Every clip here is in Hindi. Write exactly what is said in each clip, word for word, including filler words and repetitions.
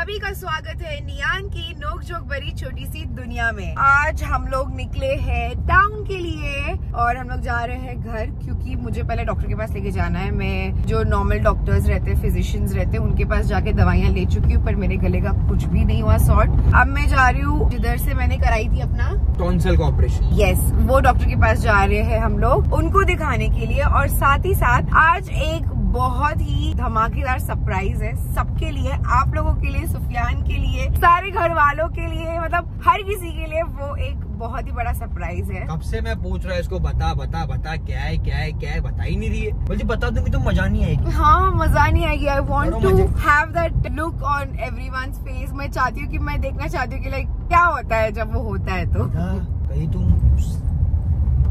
सभी का स्वागत है नियान की नोकझोंक भरी छोटी सी दुनिया में। आज हम लोग निकले हैं टाउन के लिए और हम लोग जा रहे हैं घर, क्योंकि मुझे पहले डॉक्टर के पास लेके जाना है। मैं जो नॉर्मल डॉक्टर्स रहते हैं, फिजिशियंस रहते हैं, उनके पास जाके दवाइयाँ ले चुकी हूँ, पर मेरे गले का कुछ भी नहीं हुआ सॉर्ट। अब मैं जा रही हूँ जिधर से मैंने कराई थी अपना टॉन्सल का ऑपरेशन, यस, वो डॉक्टर के पास जा रहे हैं हम लोग उनको दिखाने के लिए। और साथ ही साथ आज एक बहुत ही धमाकेदार सरप्राइज है सबके लिए, आप लोगों के लिए, सुफियान के लिए, सारे घर वालों के लिए, मतलब हर किसी के लिए वो एक बहुत ही बड़ा सरप्राइज है। कब से मैं पूछ रहा है इसको, बता बता बता क्या है क्या है क्या है, बता ही नहीं रही है। बोलती बता दूंगी तो मजा नहीं आएगी। हाँ मजा नहीं आएगी। I want to have that look on everyone's face. मैं चाहती हूँ कि मैं देखना चाहती हूँ कि लाइक क्या होता है जब वो होता है। तो कहीं तुम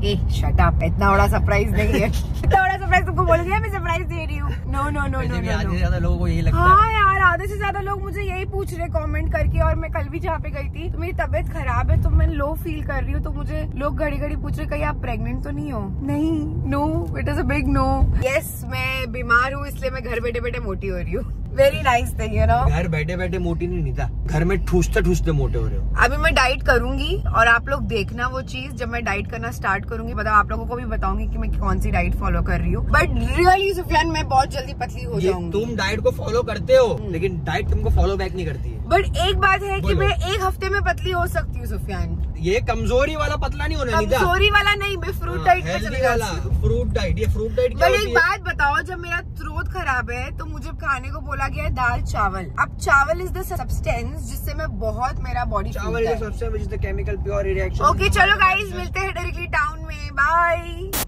ए शट अप, इतना बड़ा सरप्राइज नहीं है। इतना बड़ा सरप्राइज तुमको बोल दिया, मैं सरप्राइज दे रही हूँ। No no no no no. आधे से ज्यादा लोगों को यही लगता है। हाँ यार, आधे से ज्यादा लोग मुझे यही पूछ रहे कमेंट करके। और मैं कल भी जहाँ पे गई थी तो मेरी तबीयत खराब है, तो मैं लो फील कर रही हूँ, तो मुझे लोग घड़ी घड़ी पूछ रहे कहीं आप प्रेगनेंट तो नहीं हो। नहीं, no, it is a big no. Yes, मैं बीमार हूँ, इसलिए मैं घर बैठे बैठे मोटी हो रही हूँ। Very nice thing you know. घर बैठे बैठे मोटी नहीं नीता, घर में ठूसते ठूसते मोटे हो रहे हो। अभी मैं डाइट करूंगी और आप लोग देखना वो चीज, जब मैं डाइट करना स्टार्ट करूंगी मतलब आप लोगों को भी बताऊंगी कि मैं कौन सी डाइट फॉलो कर रही हूँ। बट रियली सुफियान, मैं बहुत जल्दी पतली हो जाऊंगी। तुम डाइट को फॉलो करते हो लेकिन डाइट तुमको फॉलो बैक नहीं करती है। बट एक बात है कि मैं एक हफ्ते में पतली हो सकती हूँ सुफियान। ये कमजोरी वाला पतला नहीं होना, कमजोरी वाला नहीं, मैं फ्रूट डाइट पे चले जाती हूँ। फ्रूट डाइट, ये फ्रूट डाइट। बट एक बात बताओ, जब मेरा थ्रोट खराब है तो मुझे खाने को बोला गया है दाल चावल। अब चावल इज द सब्सटेंस जिससे मैं बहुत, मेरा बॉडी चावल is the substance which is the chemical pure reaction. Okay चलो गाइस, मिलते हैं डायरेक्टली टाउन में, बाय।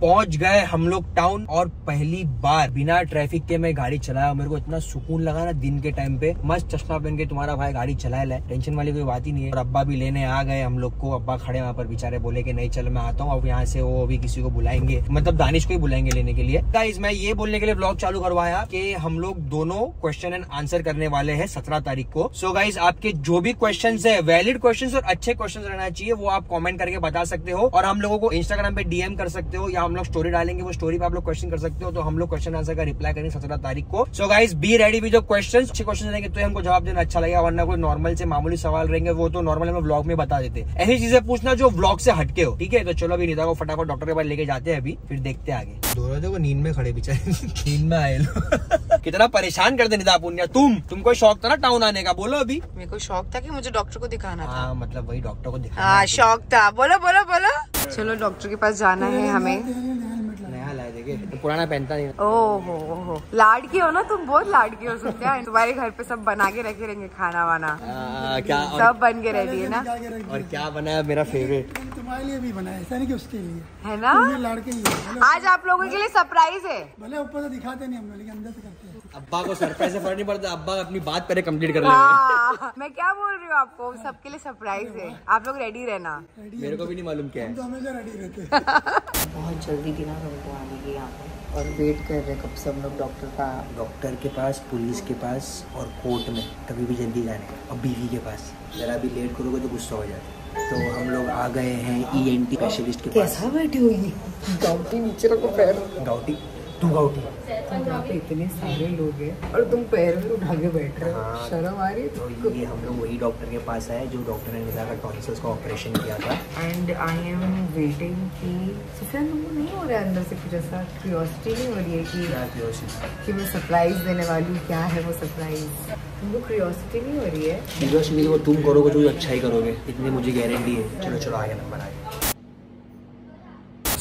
पहुंच गए हम लोग टाउन और पहली बार बिना ट्रैफिक के मैं गाड़ी चलाया। मेरे को इतना सुकून लगा ना दिन के टाइम पे। मस्त चश्मा पहन के तुम्हारा भाई गाड़ी चला ले, टेंशन वाली कोई बात ही नहीं है। और अब्बा भी लेने आ गए हम लोग को। अब्बा खड़े वहाँ पर बेचारे, बोले कि नहीं चल मैं आता हूँ। अब यहाँ से वो अभी किसी को बुलाएंगे, मतलब दानिश को ही बुलाएंगे लेने के लिए। गाइस मैं ये बोलने के लिए ब्लॉग चालू करवाया कि हम लोग दोनों क्वेश्चन एंड आंसर करने वाले हैं सत्रह तारीख को। सो so गाइस, आपके जो भी क्वेश्चन है, वैलिड क्वेश्चन और अच्छे क्वेश्चन रहना चाहिए, वो आप कॉमेंट करके बता सकते हो। और हम लोगों को इंस्टाग्राम पे डीएम कर सकते हो या हम लोग स्टोरी डालेंगे, वो स्टोरी पे आप लोग क्वेश्चन कर सकते हो। तो हम लोग क्वेश्चन आंसर का रिप्लाई करेंगे सत्रह तारीख को। So guys be ready with your questions. अच्छे क्वेश्चन रहेंगे तो हमको जवाब देना अच्छा लगेगा, वरना कोई नॉर्मल से मामूली सवाल रहेंगे वो तो नॉर्मल हम ब्लॉग में बता देते। ऐसी चीजें पूछना जो ब्लॉग से हटके हो, ठीक है। तो चलो अभी निदा को फटाफट डॉक्टर के पास लेके जाते हैं, अभी फिर देखते हैं आगे। दोनों देखो नींद में खड़े बेचारे, नींद में आए लोग कितना परेशान करते। निदा पूनिया, तुम तुमको शौक था ना टाउन आने का, बोलो। अभी मेरे को शौक था कि मुझे डॉक्टर को दिखाना था, मतलब वही डॉक्टर को दिखाना, शौक था। बोलो बोलो बोलो। चलो डॉक्टर के पास जाना है हमें। तो पुराना पहनता नहीं। ओहो ओहो, लाडकी हो ना तुम, बहुत लाडकी हो सकते हैं। तुम्हारे घर पे सब बना के रखे रहेंगे खाना वाना, क्या सब बन के रहती है ना। और क्या बनाया मेरा फेवरेट, तुम्हारे लिए भी बनाया, ऐसा नहीं कि उसके लिए है ना, लाडके लिए। आज आप लोगों के लिए सरप्राइज है, भले ऊपर से दिखाते नहीं हम लोग, लेकिन अंदर से करते हैं। अब्बा को सरप्राइज से फर्क नहीं पड़ता, अब्बा अपनी बात पहले कंप्लीट कर लेंगे। मैं क्या बोल रही हूँ आपको, सबके लिए सरप्राइज है, आप लोग रेडी रहना। मेरे को भी नहीं मालूम क्या है, हमेशा रेडी रहते। बहुत जल्दी दिन हमको आने की यहाँ पे, और वेट कर रहे कब से हम लोग डॉक्टर का, डॉक्टर के पास, पुलिस के पास और कोर्ट में। कभी भी जल्दी जाने का, और बीवी के पास जरा भी लेट करोगे तो गुस्सा हो जाता है। तो हम लोग आ गए हैं ई एन टी स्पेशलिस्ट के पास। कैसा बैठी हुई गाउटी, नीचे रखो पैर। गाउटी तू गाउटी। यहाँ पे इतने सारे लोग हैं और तुम पैर में उठा के बैठ रहे हो, शर्म आ रही है। तो ये हम लोग वही डॉक्टर के पास आए जो डॉक्टर ने निदा का टॉन्सिल्स का ऑपरेशन किया था। एंड आई एम वेटिंग कि सुफियान तुमको नहीं हो रहा है अंदर से कुछ ऐसा, क्यूरियोसिटी नहीं हो रही है कि क्या क्यूरियोसिटी कि मैं सरप्राइज देने वाली हूँ, क्या है वो सरप्राइज, तुमको क्यूरियोसिटी नहीं हो रही है? क्यूरियोसिटी वो तुम करोगे जो अच्छा ही करोगे, इतनी मुझे गारंटी है। चलो चलो आगे नंबर आए।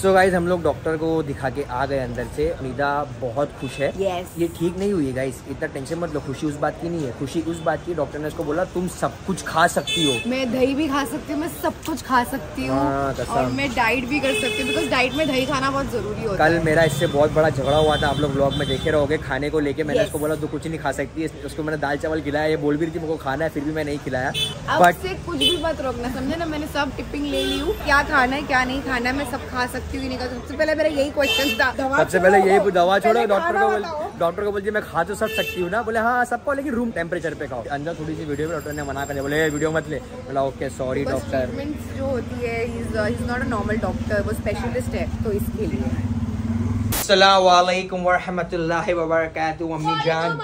सो गाइज हम लोग डॉक्टर को दिखा के आ गए अंदर से। निदा बहुत खुश है। yes. ये ठीक नहीं हुई है गाइज, इतना टेंशन मत लो। खुशी उस बात की नहीं है, खुशी उस बात की, डॉक्टर ने उसको बोला तुम सब कुछ खा सकती हो। मैं दही भी खा सकती हूँ, मैं सब कुछ खा सकती हूँ, और मैं डाइट भी कर सकती हूँ, बिकॉज डाइट में दही खाना बहुत जरूरी होता है। कल मेरा इससे बहुत बड़ा झगड़ा हुआ था, आप लोग ब्लॉग में देखे रहोगे। खाने को लेके मैंने yes. उसको बोला तू कुछ नहीं खा सकती, उसको मैंने दाल चावल खिलाया। ये बोल भी रही थी मुझे खाना है, फिर भी मैं नहीं खिलाया। कुछ भी मत रोकना, समझे ना। मैंने सब टिपिंग ले ली हूँ, क्या खाना है क्या नहीं खाना है, मैं सब खा सकती। सबसे पहले मेरा यही क्वेश्चन था, सबसे पहले यही, दवा छोड़ो। डॉक्टर को डॉक्टर को बोलती मैं खा तो सब सकती हूँ ना, बोले हाँ सबको, लेकिन रूम टेम्परेचर पे खाओ। अंदर थोड़ी सी वीडियो में डॉक्टर ने मना कर, बोले वीडियो मत ले। बोला ओके सॉरी डॉक्टर। ट्रीटमेंट जो होती है, he is not a normal doctor, वो स्पेशलिस्ट है, तो इसके लिए। अस्सलाम वालेकुम व रहमतुल्लाहि व बरकातुहू अम्मी जान।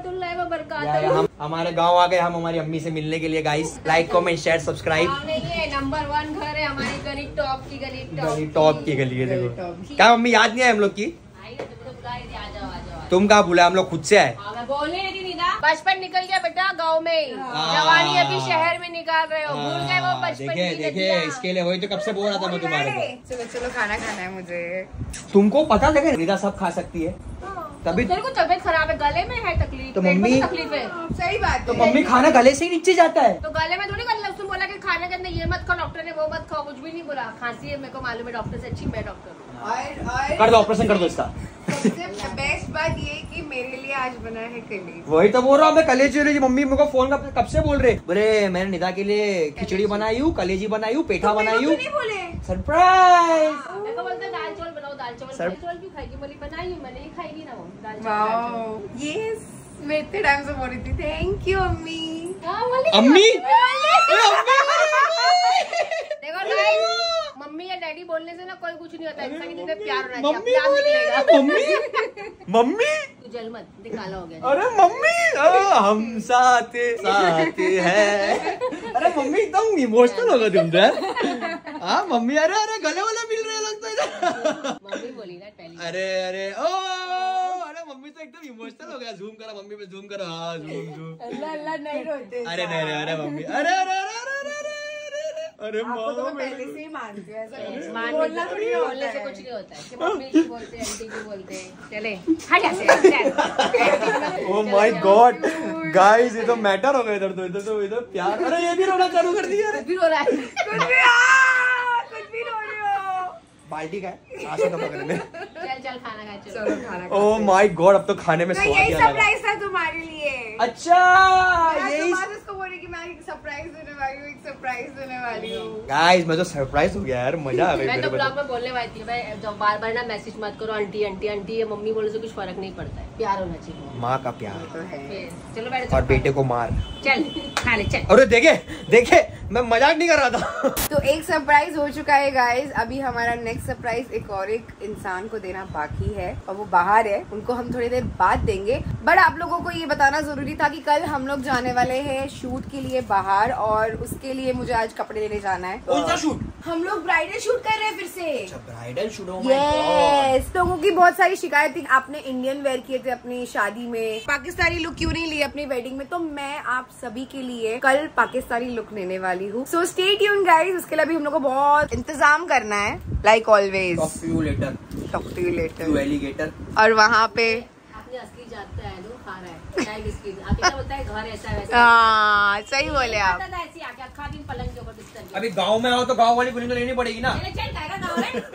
रहमतुल्लाहि व बरकातहू। हम हमारे गांव आ गए हम हमारी अम्मी से मिलने के लिए। Guys like comment share subscribe. Number one घर है हमारी गली, टॉप की गली, गली टॉप की गली है। देखो क्या मम्मी याद नहीं है हम लोग की, तुम कहाँ भूला, हम लोग खुद से आए। बोले बचपन निकल गया बेटा गाँव में, जवानी अभी शहर में निकाल रहे हो, भूल गए वो बचपन। देखिए इसके लिए वही तो कब से बोल रहा था मैं तुम्हारे को। चलो चलो खाना खाना है मुझे। तुमको पता लगे निदा सब खा सकती है, तभी तेरे को तबियत खराब है, गले में है तकलीफ, तो मम्मी तकलीफ है। सही बात, तो मम्मी खाना गले से ही नीचे जाता है, तो गले में थोड़ी गल। उसने बोला कि खाने के अंदर ये मत खाओ, डॉक्टर ने वो मत खाओ, कुछ भी नहीं बोला। खांसी है मेरे को मालूम है, डॉक्टर से अच्छी मैं डॉक्टर कर दो, ऑपरेशन कर दो इसका। सबसे बेस्ट बात ये कि मेरे लिए आज बना है कलेजी। वही तो बोल रहा हूँ मैं, कलेजी रही। मम्मी मेरे को फोन कब से बोल रहे, बोले मैंने निदा के लिए खिचड़ी बनाई हूँ, कलेजी बनाई हूँ, पेठा बनाई हूँ। सरप्राइज बोलता दाल चावल बनाओ, दाल चावल चावल क्यों खाएगी, बोली बनाई मैंने, ये खाएगी ना वो दाल चावल। यस मैं इतने टाइम से बोल रही थी। थैंक यू अम्मी। अम्मी मम्मी या डैडी बोलने से ना कोई कुछ नहीं होता, इंसान के अंदर प्यार होना चाहिए। मम्मी जल मत निकाला हो गया। अरे मम्मी हम साथ साथ है। अरे मम्मी एकदम इमोशनल होगा तुम जर। हाँ मम्मी, अरे अरे गले वाला मिल रहा लगता है। मम्मी बोली ना पहले, अरे अरे ओ मम्मी तो एकदम इमोशनल हो गया। ज़ूम करा मम्मी पे, ज़ूम करा। हाँ ज़ूम ज़ूम। अल्लाह अल्लाह नहीं रोते। अरे नहीं रे, अरे मम्मी, अरे अरे अरे अरे अरे अरे माँ तो पहले से ही मानती है, ऐसा बोलना थोड़ी बोलने से कुछ नहीं होता है। कि मम्मी भी बोलते हैं, आंटी भी बोलते हैं। चले हट ऐसे। ओह माय गॉड गाइस ये तो मैटर हो गया। इधर तो इधर तो इधर प्यार। अरे ये भी रोना चालू कर दिया। अरे भी रो रहा है, कुछ भी रो रहे हो। बाल्टी का आशा तो पकड़ ले। चल चल खाना खा, चलो खाना खा। ओह माय गॉड अब तो खाने में स्वाद आ गया। सरप्राइज था तुम्हारे लिए। अच्छा यही उसको बोल रही कि मैं एक सरप्राइज देने वाली हूं, एक सरप्राइज देने वाली हूं। गाइस मैं तो सरप्राइज हो गया यार, मजा आ गया। मैं तो ब्लॉग में बोलने वाली थी भाई, बार-बार ना मैसेज मत करो आंटी आंटी आंटी, ये मम्मी बोलने से कुछ फर्क नहीं पड़ता है, प्यार होना चाहिए। माँ का प्यार तो है। चलो बैठो और बेटे को मार। चल खा ले चल। अरे देखे देखे मैं मजाक नहीं कर रहा था। तो एक सरप्राइज हो चुका है गाइस, अभी हमारा नेक्स्ट सरप्राइज एक और एक इंसान को देना बाकी है और वो बाहर है, उनको हम थोड़ी देर बाद देंगे। बट आप लोगों को ये बताना जरूरी था कि कल हम लोग जाने वाले हैं शूट के लिए बाहर, और उसके लिए मुझे आज कपड़े लेने जाना है। कौन सा शूट? हम लोग ब्राइडल शूट कर रहे हैं फिर से। ब्राइडल शूट हो गया। यस, लोगों की बहुत सारी शिकायत थी, आपने इंडियन वेयर किए थे अपनी शादी में, पाकिस्तानी लुक क्यों नहीं लिए अपनी वेडिंग में। तो मैं आप सभी के लिए कल पाकिस्तानी लुक लेने वाली हूँ। सो स्टे ट्यून गाइस, उसके लिए भी हम लोग को बहुत इंतजाम करना है। Like always talk to you later, talk to you later alligator. और वहाँ पे असली जाता है जो खा रहा है क्या बोलता है, घर ऐसा वैसा। आ, सही बोले आप। अभी गांव में आओ तो गांव वाली बुलेट लेनी पड़ेगी ना।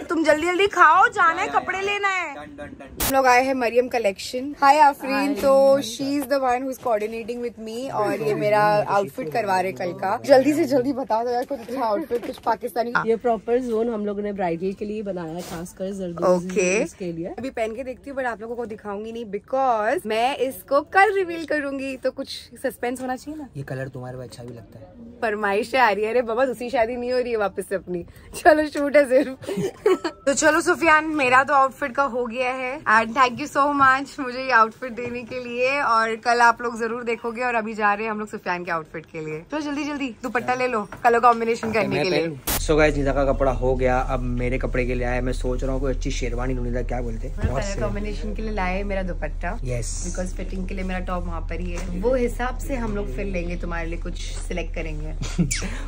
तुम जल्दी जल्दी खाओ, जाना है कपड़े लेना है। हम लोग आए हैं मरियम कलेक्शन। हाय आफरीन। तो she is the one who is coordinating with me, और ये मेरा आउटफिट करवा रहे कल का। जल्दी से जल्दी बता दो यार कुछ अच्छा आउटफिट, कुछ पाकिस्तानी। ये प्रॉपर जोन हम लोगों ने ब्राइडल के लिए बनाया, खासकर जरदोजी के लिए। अभी पहन के देखती हूँ बट आप लोगों को दिखाऊंगी नहीं, बिकॉज मैं इसको कल रिवील करूंगी, तो कुछ सस्पेंस होना चाहिए ना। ये कलर तुम्हारे को अच्छा भी लगता है। फरमाइश आ रही है। अरे बाबा दूसरी शादी नहीं हो रही है वापस से अपनी, चलो शूट है सिर्फ। तो चलो सुफियान, मेरा तो आउटफिट का हो गया है and thank you so much मुझे ये आउटफिट देने के लिए, और कल आप लोग जरूर देखोगे। और अभी जा रहे हैं हम लोग सुफियान के आउटफिट के लिए। चलो जल्दी जल्दी दुपट्टा ले लो कलर कॉम्बिनेशन करने के लिए। सो गाइस निदा का कपड़ा हो गया, अब मेरे कपड़े के लिए आया। मैं सोच रहा हूँ कोई अच्छी शेरवानी लूं। निदा क्या बोलते हैं कलर कॉम्बिनेशन के लिए लाए मेरा दुपट्टा। यस, बिकॉज फिटिंग के लिए मेरा टॉप वहाँ पर ही है, वो हिसाब से हम लोग फिर लेंगे, तुम्हारे लिए कुछ सिलेक्ट करेंगे।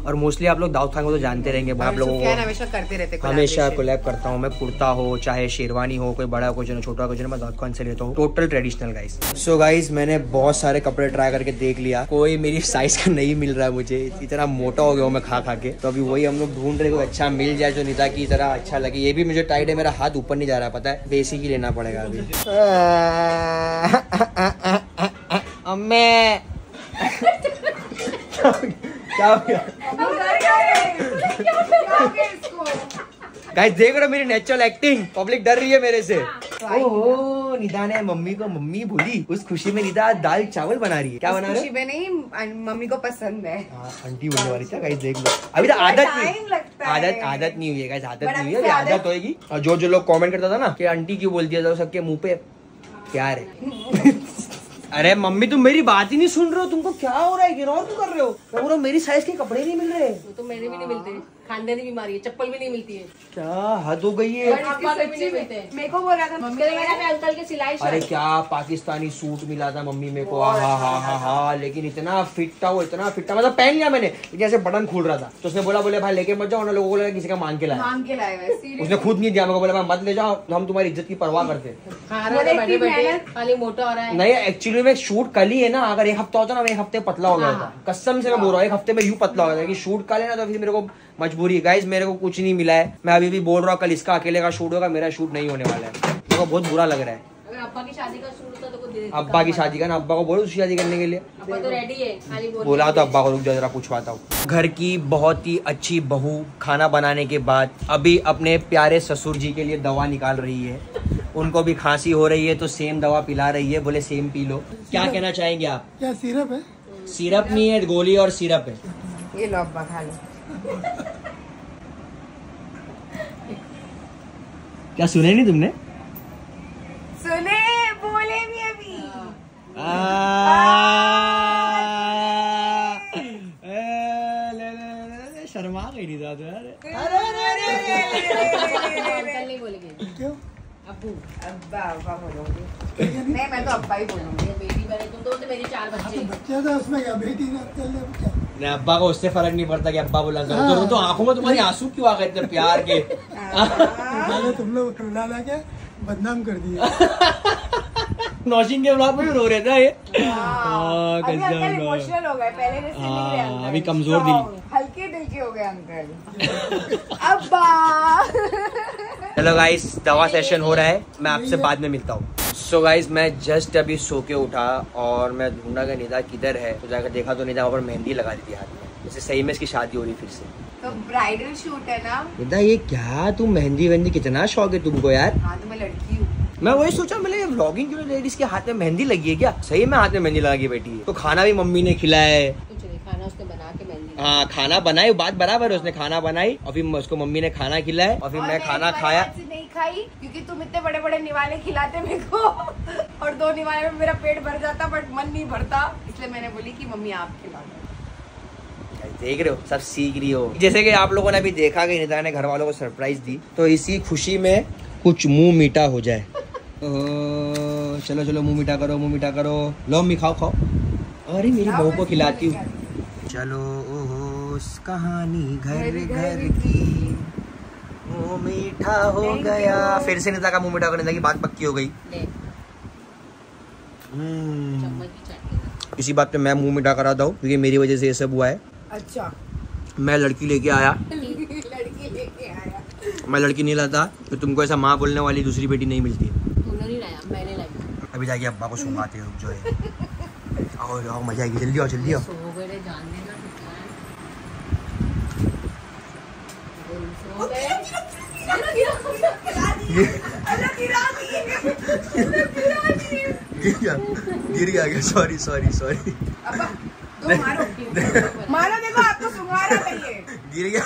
और मोस्टली आप लोग दाऊद खान को तो जानते रहेंगे, आप लोगों को हमेशा करते रहते, हमेशा कोलैब करता हूँ मैं। कुर्ता हो चाहे शेरवानी हो, कोई बड़ा कुछ ना छोटा कुछ ना, मैं दाऊद खान से लेता हूँ, total traditional guys. So guys मैंने बहुत सारे कपड़े ट्राई करके देख लिया, कोई मेरी साइज का नहीं मिल रहा है, मुझे इतना मोटा हो गया हूँ मैं खा खा के। तो अभी वही हम लोग ढूंढ रहे कोई अच्छा मिल जाए जो निदा की तरह अच्छा लगे। ये भी मुझे टाइट है, मेरा हाथ ऊपर नहीं जा रहा, पता है बेसिक ही लेना पड़ेगा अभी। अम्मे क्या हो गया गाइस, देख रहे हो मेरी नेचुरल एक्टिंग, पब्लिक डर रही है मेरे से। ओहो निदा ने मम्मी को, मम्मी भूली उस खुशी में निदा दाल चावल बना रही है। क्या बना रही है? खुशी में नहीं, मम्मी को पसंद है। आ, आंटी बोलने वाली था गाइस, देख लो अभी तो आदत नहीं आदत आदत नहीं हुई है गाइस, आदत नहीं हुई है, आदत होगी। और जो जो लोग कमेंट करता था ना कि आंटी क्यों बोल दिया, सबके मुँह पे प्यार है। अरे मम्मी तुम मेरी बात ही नहीं सुन रहे हो, तुमको क्या हो रहा है, गिरौर क्यों कर रहे हो? मैं बोल रहा हूँ मेरी साइज के कपड़े नहीं मिल रहे, तो मेरे भी नहीं मिलते, खानदानी बीमारी है, चप्पल भी नहीं मिलती है, क्या हद हो गई है। मेरे को बोल रहा था मम्मी अंकल के सिलाई, अरे क्या पाकिस्तानी सूट मिला था मम्मी मेरे को, हाँ हाँ हाँ हाँ, लेकिन इतना फिट था वो, इतना फिट था, मतलब पहन लिया मैंने लेकिन ऐसे बटन खोल रहा था, तो उसने बोला बोले भाई लेके मत जाओ ना, लोगों को लगा किसी का मांग के लाया, मांग के लाया, उसने खुद नहीं दिया, मेरे को बोला मत ले जाओ, हम तुम्हारी इज्जत की परवाह करते। मोटा हो रहा है, नहीं एक्चुअली मैं शूट कल ही है ना, अगर एक हफ्ता होता ना मैं एक हफ्ते पतला हो गया था, कसम से मैं बोल रहा हूँ एक हफ्ते में यूँ पतला हो गया था, कि शूट कल है ना, तो फिर मेरे को मजबूरी है। गाइस मेरे को कुछ नहीं मिला है, मैं अभी भी बोल रहा हूँ कल इसका अकेले का शूट होगा, मेरा शूट नहीं होने वाला है, मेरे को बहुत बुरा लग रहा है। अगर अब्बा की शादी का शूट होता तो कुछ, अब्बा की शादी का ना, अब्बा को बोलो उसकी शादी करने के लिए, अब्बा तो रेडी है, खाली बोल बोला तो अब्बा को रुक जा जरा पूछवाता हूँ। घर की बहुत ही अच्छी बहू खाना बनाने के बाद अभी अपने प्यारे ससुर जी के लिए दवा निकाल रही है, उनको भी खांसी हो रही है तो सेम दवा पिला रही है, बोले सेम पी लो। क्या कहना चाहेंगे आप? क्या सिरप है? सिरप नहीं है, गोली और सिरप है। ये लो अब्बा खा लो। क्या सुने नहीं तुमने? सुने, बोले भी अभी। आ, ले ले ले, शर्मा गई नहीं दादा यार। क्यों? अबू अब्बा अब्बा बोलोगे? नहीं मैं तो अब्बा ही बोलूंगी। बेटी बने तुम तो, तो मेरे चार बच्चे बच्चे था, उसमें क्या बेटी ना क्या? नहीं अब्बा को उससे फर्क नहीं पड़ता कि अब्बा बोला करो, तो, तो आंखों में तुम्हारी आंसू क्यों आ गए इतने प्यार के? मैंने तुम लोग रुला ला के बदनाम कर दिया। नौशिन के ब्लॉग में रो रहे थे ये, इमोशनल हो गए, पहले अभी कमजोर दिल, हल्के दिल के हो गए अंकल अब्बा। हेलो गाइस, दवा सेशन हो रहा है, मैं आपसे बाद में मिलता हूँ। सो गाइस मैं जस्ट अभी सो के उठा और मैं ढूंढा कि निदा किधर है, तो जाकर देखा तो निदा वहाँ पर मेहंदी लगा दी थी हाथ में, जैसे सही में इसकी शादी हो रही फिर से, तो ब्राइडल शूट है ना। निदा ये क्या, तुम मेहंदी वहंदी कितना शौक है तुमको यार? हाँ तो मैं लड़की हूँ, मैं वही सोचा, मैंने व्लॉगिंग क्यों, लेडीज के हाथ में मेहंदी लगी है क्या? सही में हाथ में मेहंदी लगा के बैठी है, तो खाना भी मम्मी ने खिलाया है, हाँ खाना बनाई, बात बराबर है, उसने खाना बनाई और फिर उसको मम्मी ने खाना खिलाया और फिर मैं खाना खाया, नहीं खाई क्योंकि तुम इतने बड़े बड़े निवाले खिलाते मेरे को और दो निवाले में मेरा पेट भर जाता बट मन नहीं भरता, इसलिए मैंने बोली कि मम्मी आप खिला दो। देख रहे हो सब सीख रही हो, जैसे कि आप लोगों ने अभी देखा कि निदा ने घर वालों को सरप्राइज दी, तो इसी खुशी में कुछ मुँह मीठा हो जाए। चलो चलो मुँह मीठा करो, मुँह मीठा करो, लो मम्मी खाओ खाओ, अरे मेरी बहू को खिलाती हूँ। चलो ओहो उस कहानी घर घर की, मुँह मीठा हो गया, फिर से निदा का मुँह मीठा करने की बात पक्की हो गई। इसी बात पे मैं मुँह मीठा करा दूं क्योंकि मेरी वजह से ये सब हुआ है। अच्छा मैं लड़की लेके आया, लड़की लेके आया, मैं लड़की नहीं लाता तो तुमको ऐसा माँ बोलने वाली दूसरी बेटी नहीं मिलती। नहीं लाया, मैंने लाया। अभी जाके अब्बा को सुनाते हो जो है, आओ आओ मजा आएगी, जल्दी आओ जल्दी आओ। गिर गया, सॉरी सॉरी सॉरी, मारो देखो आपको सुंघारा चाहिए, गिर गया।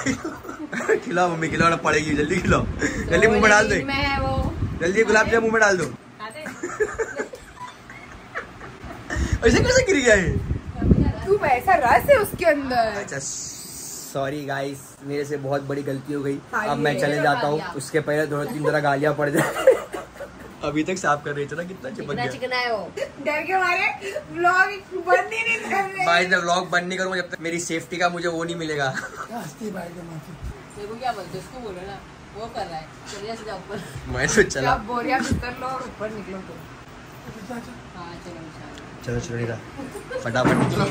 खिलाओ मम्मी, खिलाओ पड़ेगी, जल्दी खिलाओ, जल्दी मुँह में डाल दो, जल्दी गुलाब जामुन मुँह में डाल दो। ऐसे कैसे गिर गया ये? तू ऐसा रस है उसके अंदर। अच्छा सॉरी गाइस, मेरे से बहुत बड़ी गलती हो गई, अब मैं चले जाता हूँ, उसके पहले दो तीन तरह गालियाँ पड़ जाए। अभी तक साफ कर रही थी ना, कितना चिपक गया, चिकना है वो, डर के मारे व्लॉग बंद ही नहीं कर रहे भाई, जब व्लॉग बंद नहीं करूँगा जब तक मेरी सेफ्टी का मुझे वो नहीं मिलेगा। क्या बोलते उसको, बोलो ना वो कर रहा है, मैं तो चला बोरिया कर लो और ऊपर निकलो, चलो चलो निदा फटाफट निकलो,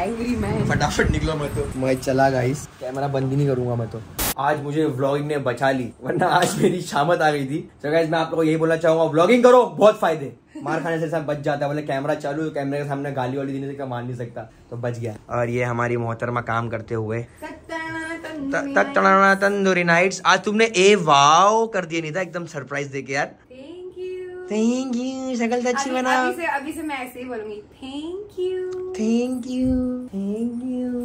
एंग्री मैं, फटाफट निकलो, मैं तो मैं चला गाइस, कैमरा बंद ही नहीं करूंगा मैं तो। आज मुझे व्लॉगिंग ने बचा ली, वरना आज मेरी शामत आ गई थी। तो गाइस मैं आप लोगों को यही बोलना चाहूंगा, व्लॉगिंग करो, बहुत फायदे, मार खाने से इंसान बच जाता है, बोले कैमरा चालू, कैमरे के सामने गाली वाली देने से मार नहीं सकता, तो बच गया। और ये हमारी मोहतरमा काम करते हुए तंदूरी नाइट्स, आज तुमने ए वाओ कर दिया निदा, एकदम सरप्राइज देके यार, थैंक यू। शक्ल तो अच्छी बनाओ। अभी से अभी से मैं ऐसे ही बोलूंगी, thank you thank you thank you.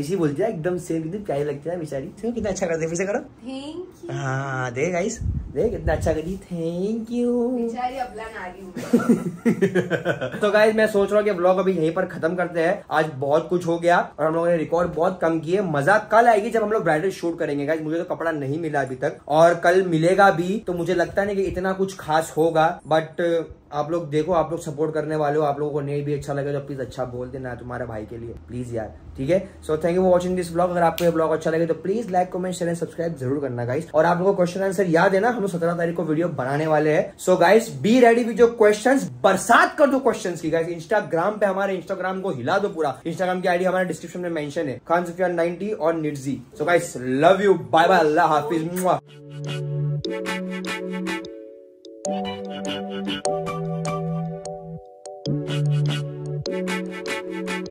ऐसी बोलती है एकदम सेम, एकदम क्या लगता है बेचारी। कितना अच्छा करते, फिर से करो थैंक यू। हाँ देख गाइस, देख कितना अच्छा करी, थैंक यू बेचारी, अबला नारी। तो गाइस मैं सोच रहा हूँ कि ब्लॉग अभी यहीं पर खत्म करते हैं। आज बहुत कुछ हो गया और हम लोगों ने रिकॉर्ड बहुत कम किए। मजा कल आएगी जब हम लोग ब्राइडल शूट करेंगे गाइस। मुझे तो कपड़ा नहीं मिला अभी तक और कल मिलेगा भी, तो मुझे लगता नहीं कि इतना कुछ खास होगा। बट आप लोग देखो, आप लोग सपोर्ट करने वाले हो, आप लोगों को नहीं भी अच्छा लगे तो प्लीज अच्छा बोल देना तुम्हारे भाई के लिए, प्लीज यार ठीक है। So thank you for watching this blog. अगर आपको ये ब्लॉग अच्छा लगे तो please like comment share and subscribe जरूर करना गाइस। और आप लोगों को क्वेश्चन आंसर याद है ना, हम लोग सत्रह तारीख को वीडियो बनाने वाले हैं। So guys be ready with your questions, बरसात कर दो क्वेश्चंस की गाइस। इंस्टाग्राम पे हमारे इंस्टाग्राम को हिला दो पूरा। इंस्टाग्राम की आईडी हमारे डिस्क्रिप्शन में मेंशन है, खान सुफियान नाइनटी और निडजी। So guys love you, bye bye, अल्लाह हाफिज।